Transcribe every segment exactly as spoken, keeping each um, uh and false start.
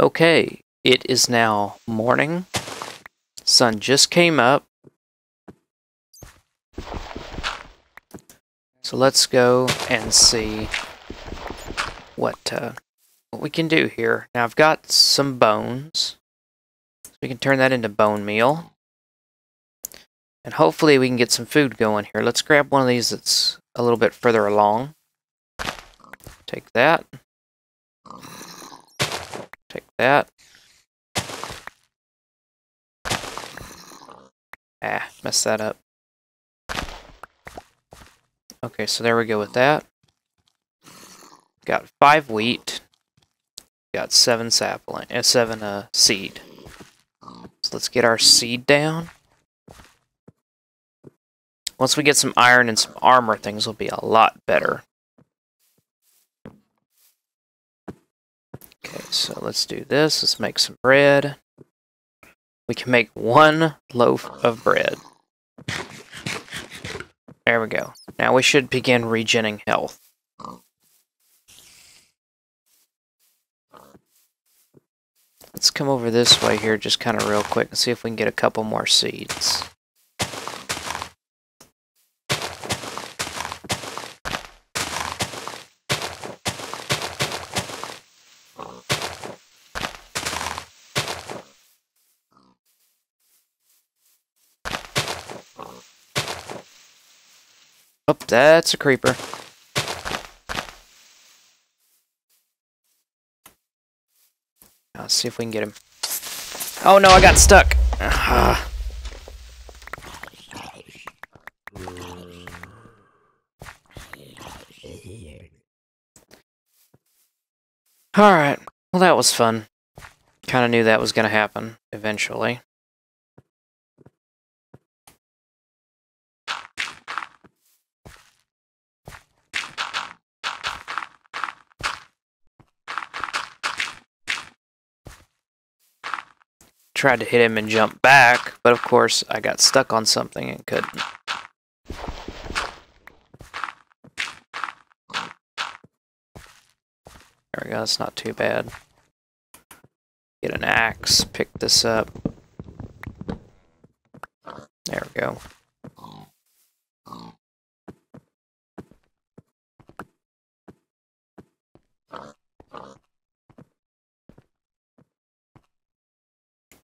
Okay, it is now morning. Sun just came up. So let's go and see what uh, what we can do here. Now I've got some bones. So we can turn that into bone meal. And hopefully we can get some food going here. Let's grab one of these that's a little bit further along. Take that. Take that. Ah, messed that up. Okay, so there we go with that. Got five wheat. Got seven sapling, uh, seven uh, seed. So let's get our seed down. Once we get some iron and some armor, things will be a lot better. Okay, so let's do this. Let's make some bread. We can make one loaf of bread. There we go. Now we should begin regening health. Let's come over this way here just kind of real quick and see if we can get a couple more seeds. Oh, that's a creeper. Let's see if we can get him. Oh no, I got stuck! Uh-huh. Alright, well that was fun. Kinda knew that was gonna happen, eventually. Tried to hit him and jump back, but of course I got stuck on something and couldn't. There we go, that's not too bad. Get an axe, pick this up. There we go.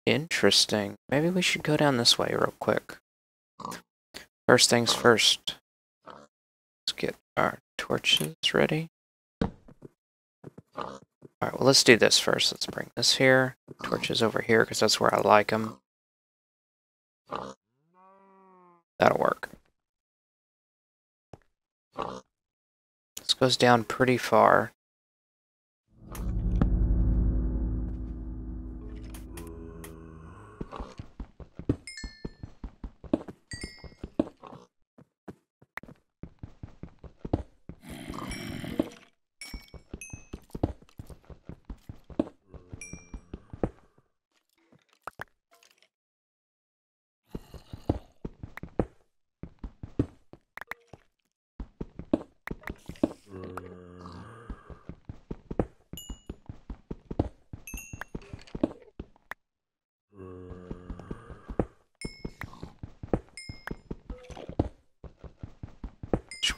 Interesting. Maybe we should go down this way real quick. First things first. Let's get our torches ready. Alright, well let's do this first. Let's bring this here. Torches over here, because that's where I like them. That'll work. This goes down pretty far.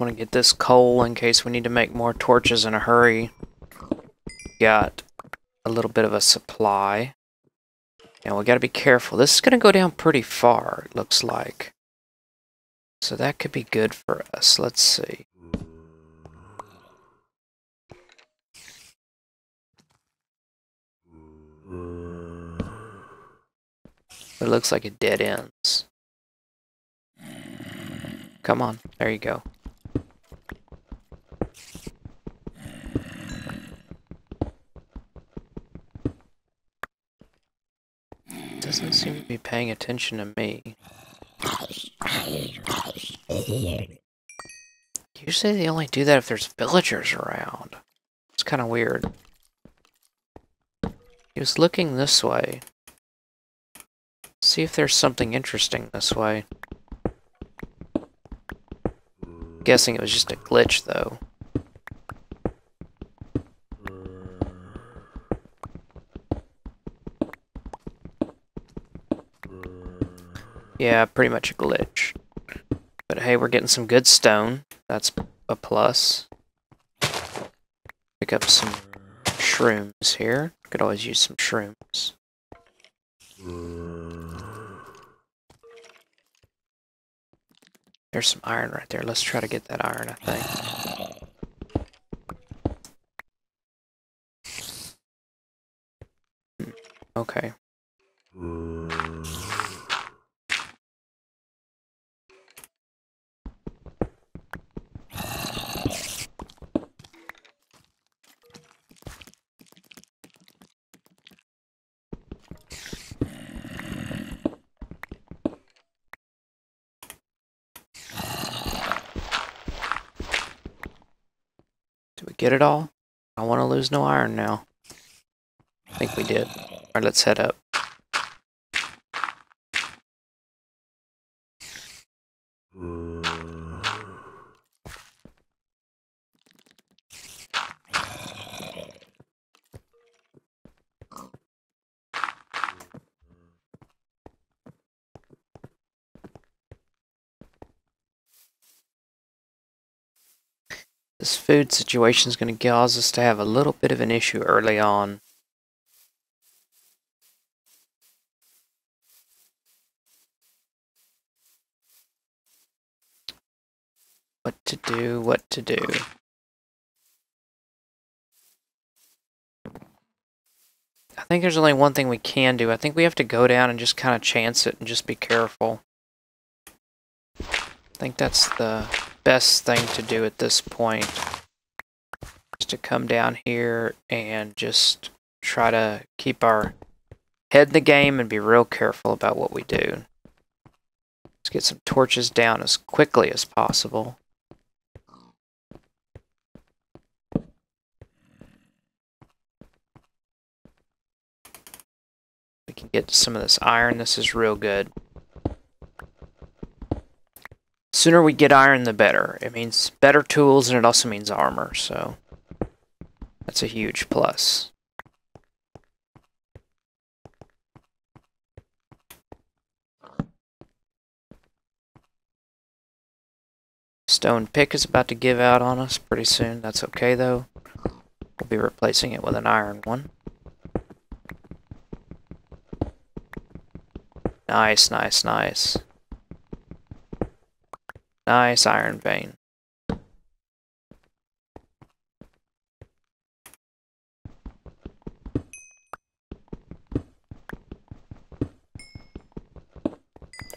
Want to get this coal in case we need to make more torches in a hurry. Got a little bit of a supply. And we got to be careful. This is going to go down pretty far, it looks like. So that could be good for us. Let's see. It looks like it dead ends. Come on. There you go. Doesn't seem to be paying attention to me. Usually they only do that if there's villagers around. It's kind of weird. He was looking this way. See if there's something interesting this way. I'm guessing it was just a glitch though. Yeah, pretty much a glitch. But hey, we're getting some good stone. That's a plus. Pick up some shrooms here. Could always use some shrooms. There's some iron right there. Let's try to get that iron, I think. Okay. Did we get it all? I want to lose no iron now. I think we did. Alright, let's head up. This food situation is going to cause us to have a little bit of an issue early on. What to do, what to do. I think there's only one thing we can do. I think we have to go down and just kind of chance it and just be careful. I think that's the best thing to do at this point, is to come down here and just try to keep our head in the game and be real careful about what we do. Let's get some torches down as quickly as possible. We can get some of this iron. This is real good. Sooner we get iron, the better. It means better tools, and it also means armor, so that's a huge plus. Stone pick is about to give out on us pretty soon. That's okay, though. We'll be replacing it with an iron one. Nice, nice, nice. Nice iron vein. Let's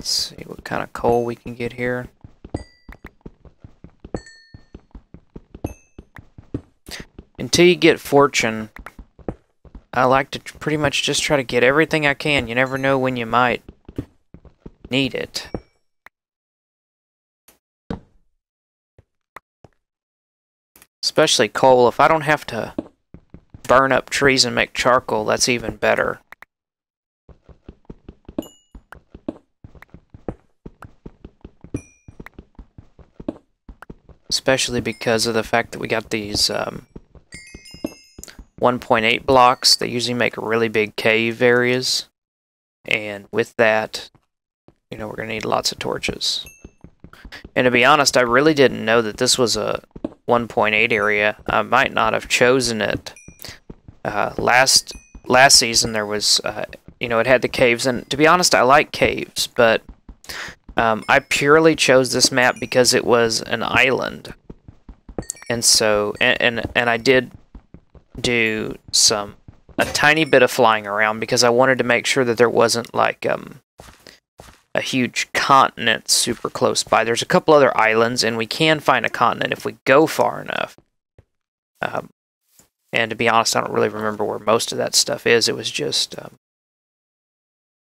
see what kind of coal we can get here. Until you get fortune, I like to pretty much just try to get everything I can. You never know when you might need it. Especially coal. If I don't have to burn up trees and make charcoal, that's even better. Especially because of the fact that we got these um, one point eight blocks. They usually make really big cave areas. And with that, you know, we're going to need lots of torches. And to be honest, I really didn't know that this was a one point eight area. I might not have chosen it. Uh, last last season there was, uh, you know, it had the caves, and to be honest, I like caves, but um, I purely chose this map because it was an island, and so and, and and I did do some a tiny bit of flying around because I wanted to make sure that there wasn't like um. a huge continent super close by. There's a couple other islands, and we can find a continent if we go far enough. Um, and to be honest, I don't really remember where most of that stuff is. It was just um,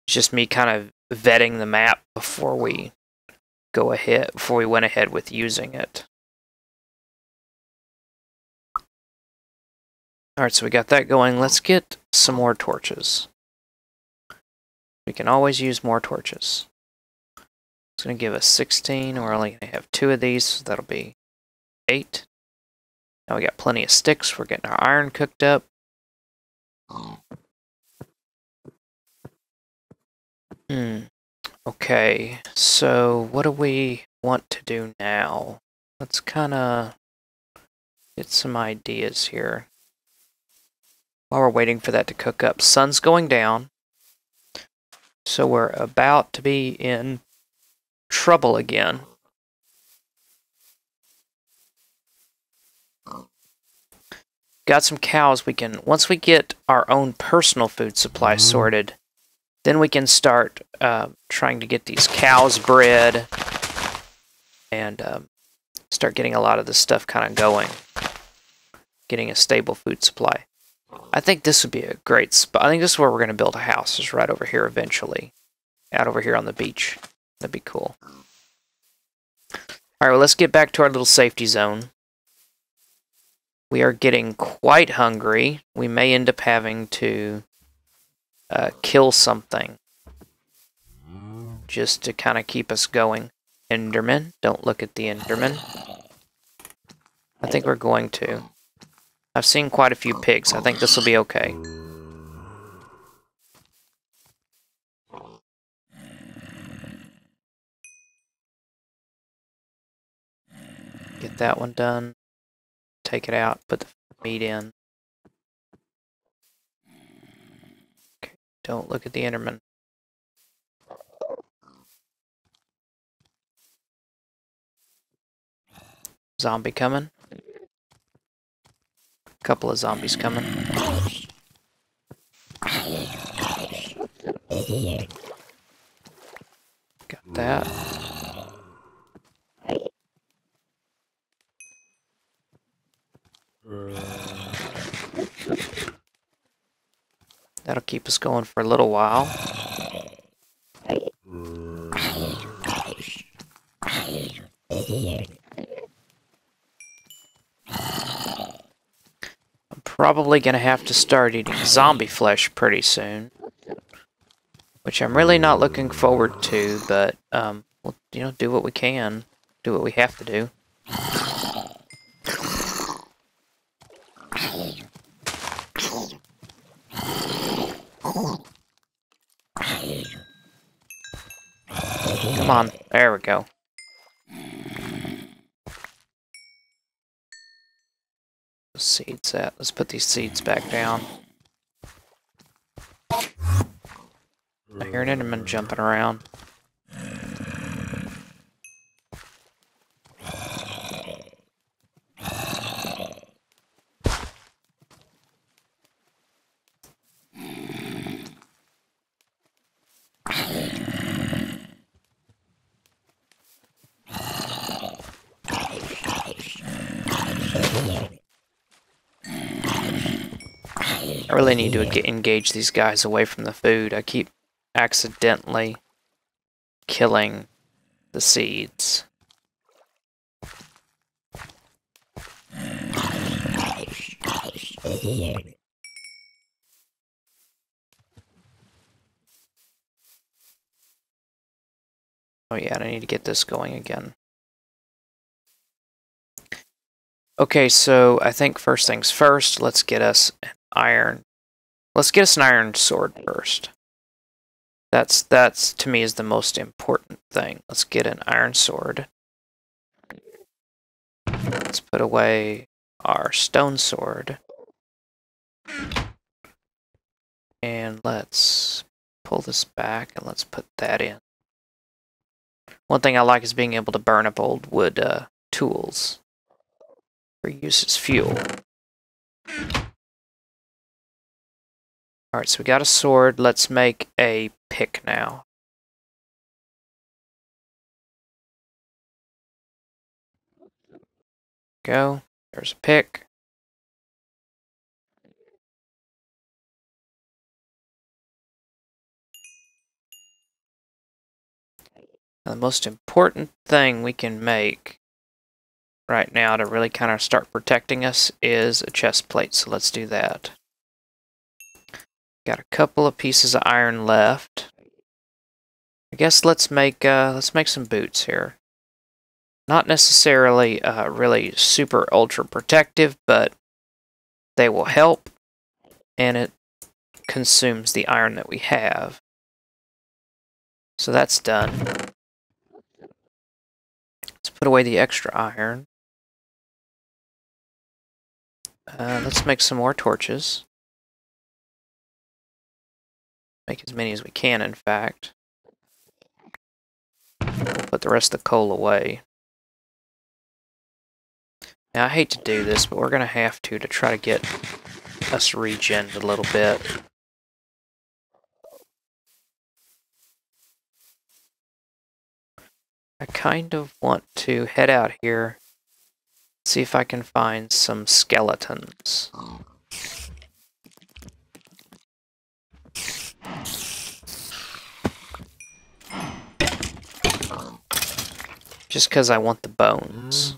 just me kind of vetting the map before we go ahead, before we went ahead with using it. All right, so we got that going. Let's get some more torches. We can always use more torches. It's going to give us sixteen. We're only going to have two of these, so that'll be eight. Now we got plenty of sticks. We're getting our iron cooked up. Hmm. Okay, so what do we want to do now? Let's kind of get some ideas here. While we're waiting for that to cook up, sun's going down. So we're about to be in trouble again. Got some cows we can, once we get our own personal food supply mm-hmm. sorted, then we can start uh, trying to get these cows bred and um, start getting a lot of this stuff kind of going. Getting a stable food supply. I think this would be a great spot. I think this is where we're going to build a house, is right over here eventually. Out over here on the beach. That'd be cool. Alright, well let's get back to our little safety zone. We are getting quite hungry. We may end up having to Uh, kill something just to kind of keep us going. Enderman, don't look at the Enderman. I think we're going to. I've seen quite a few pigs. I think this will be okay. Get that one done. Take it out. Put the meat in. Don't look at the Enderman. Zombie coming. Couple of zombies coming. Got that. That'll keep us going for a little while. I'm probably going to have to start eating zombie flesh pretty soon, which I'm really not looking forward to, but um, we'll, you know, do what we can, do what we have to do. Come on. There we go. Seeds out. Let's put these seeds back down. I hear an Enderman jumping around. I really need to get, engage these guys away from the food. I keep accidentally killing the seeds. Oh yeah, I need to get this going again. Okay, so I think first things first, let's get us an iron. Let's get us an iron sword first. That's, that's to me, is the most important thing. Let's get an iron sword. Let's put away our stone sword. And let's pull this back and let's put that in. One thing I like is being able to burn up old wood uh, tools. For use as fuel. Alright, so we got a sword. Let's make a pick now. Go. There's a pick. Now, the most important thing we can make right now to really kind of start protecting us is a chest plate, so let's do that. Got a couple of pieces of iron left. I guess let's make uh, let's make some boots here. Not necessarily uh, really super ultra protective, but they will help, and it consumes the iron that we have. So that's done. Let's put away the extra iron. Uh, let's make some more torches. Make as many as we can, in fact. Put the rest of the coal away. Now, I hate to do this, but we're going to have to to try to get us regen a little bit. I kind of want to head out here, see if I can find some skeletons. Just because I want the bones.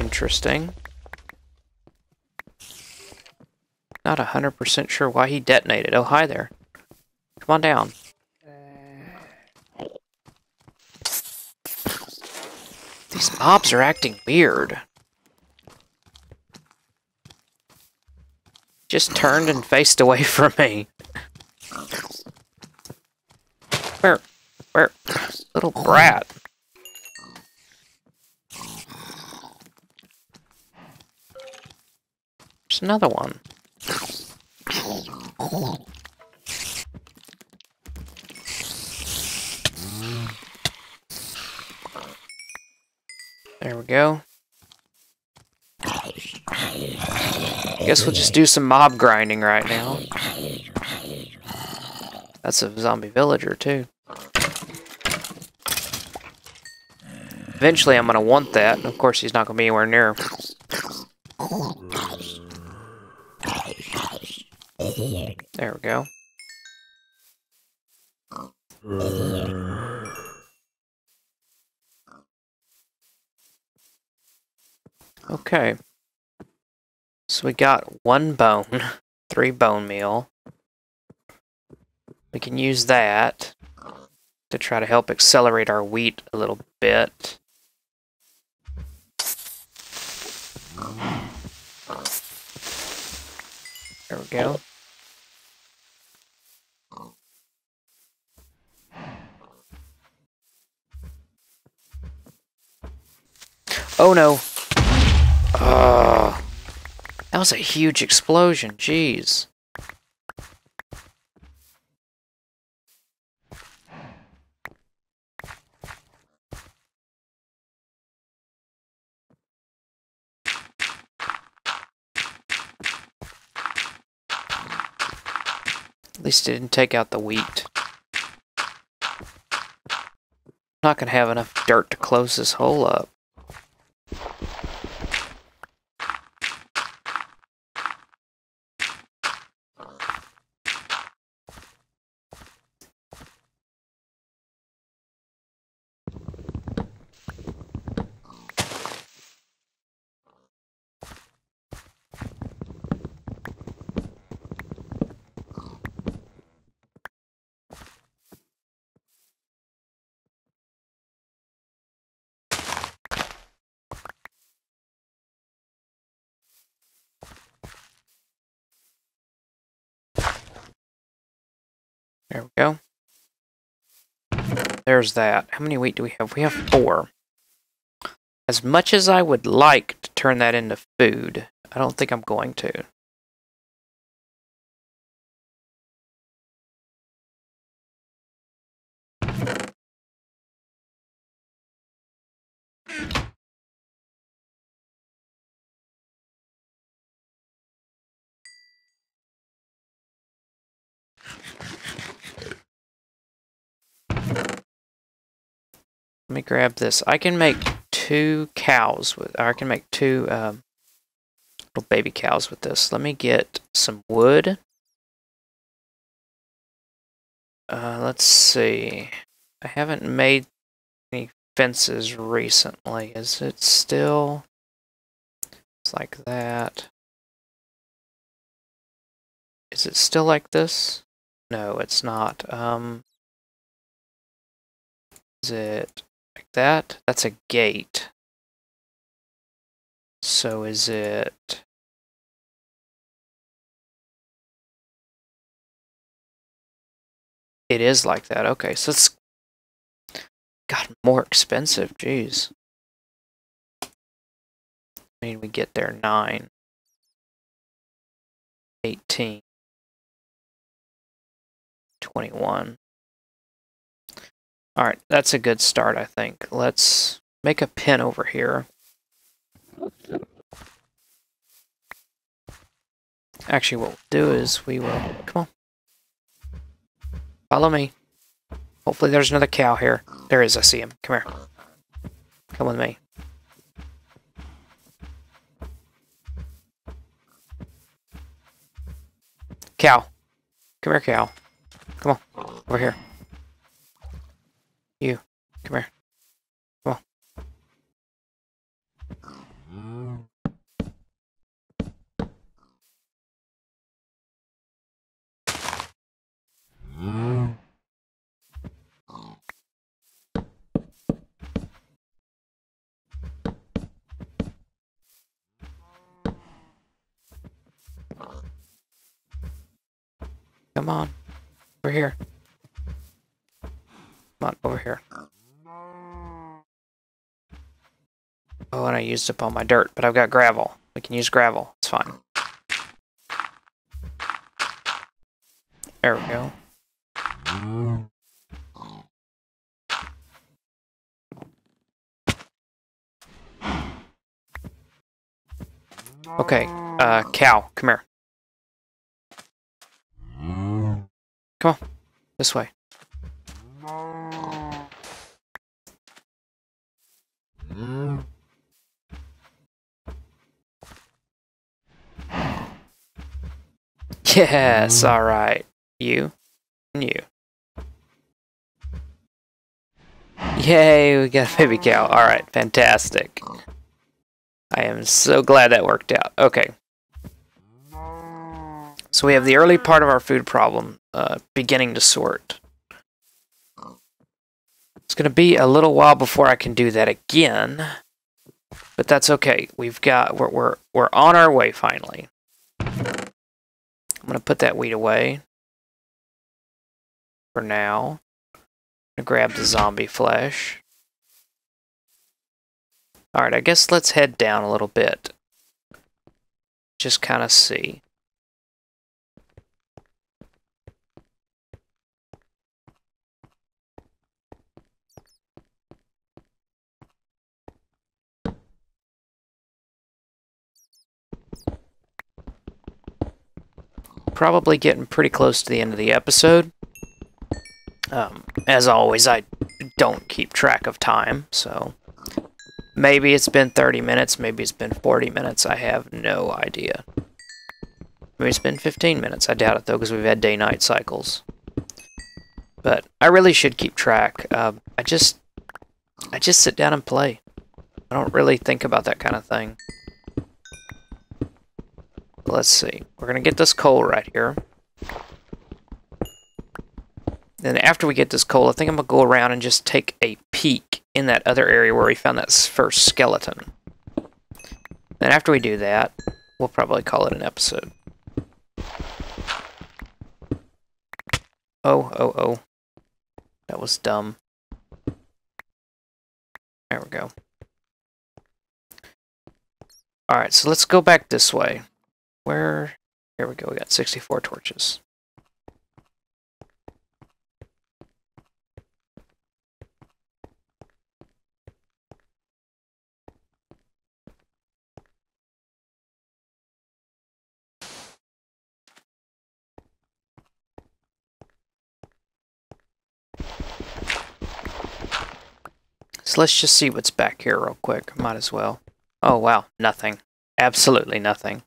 Interesting. Not a hundred percent sure why he detonated. Oh, hi there. Come on down. These mobs are acting weird. Just turned and faced away from me. Where? Where? Little brat. There's another one. There we go. Guess we'll just do some mob grinding right now. That's a zombie villager too. Eventually I'm gonna want that, and of course he's not gonna be anywhere near. There we go. Okay. So we got one bone, three bone meal. We can use that to try to help accelerate our wheat a little bit. There we go. Oh no! Uh, that was a huge explosion, jeez. At least it didn't take out the wheat. I'm not gonna have enough dirt to close this hole up. There we go. There's that. How many wheat do we have? We have four. As much as I would like to turn that into food, I don't think I'm going to. Let me grab this. I can make two cows with, or I can make two um, little baby cows with this. Let me get some wood. Uh, let's see. I haven't made any fences recently. Is it still? It's like that. Is it still like this? No, it's not. Um, is it? That? That's a gate. So is it It is like that. Okay, so it's gotten more expensive. Jeez. I mean, we get there nine. eighteen. twenty-one. Alright, that's a good start, I think. Let's make a pen over here. Actually, what we'll do is we will... Come on. Follow me. Hopefully there's another cow here. There is, I see him. Come here. Come with me. Cow. Come here, cow. Come on. Over here. You. Come here. Come on. Come on. Over here. Come on, over here. Oh, and I used up all my dirt, but I've got gravel. We can use gravel. It's fine. There we go. Okay, uh, cow, come here. Come on, this way. Yes, all right. You and you. Yay, we got a baby cow. All right, fantastic. I am so glad that worked out. Okay. So we have the early part of our food problem uh, beginning to sort. It's going to be a little while before I can do that again, but that's okay. We've got we're we're, we're on our way finally. I'm going to put that wheat away for now. I'm going to grab the zombie flesh. All right, I guess let's head down a little bit. Just kind of see. Probably getting pretty close to the end of the episode. Um, as always, I don't keep track of time, so maybe it's been thirty minutes, maybe it's been forty minutes, I have no idea. Maybe it's been fifteen minutes, I doubt it though, because we've had day-night cycles. But I really should keep track. Uh, I just, I just sit down and play. I don't really think about that kind of thing. Let's see. We're going to get this coal right here. Then after we get this coal, I think I'm going to go around and just take a peek in that other area where we found that first skeleton. Then after we do that, we'll probably call it an episode. Oh, oh, oh. That was dumb. There we go. Alright, so let's go back this way. Where? Here we go, we got sixty-four torches. So let's just see what's back here real quick. Might as well. Oh wow, nothing. Absolutely nothing.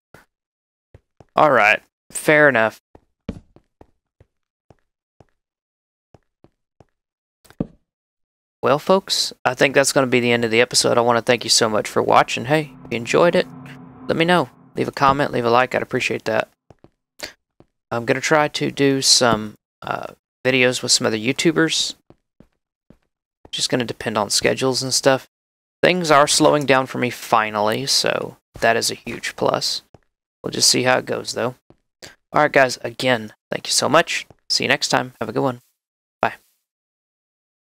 Alright, fair enough. Well, folks, I think that's going to be the end of the episode. I want to thank you so much for watching. Hey, if you enjoyed it, let me know. Leave a comment, leave a like, I'd appreciate that. I'm going to try to do some uh, videos with some other YouTubers. Just going to depend on schedules and stuff. Things are slowing down for me finally, so that is a huge plus. We'll just see how it goes, though. Alright, guys, again, thank you so much. See you next time. Have a good one.